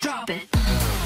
Drop it.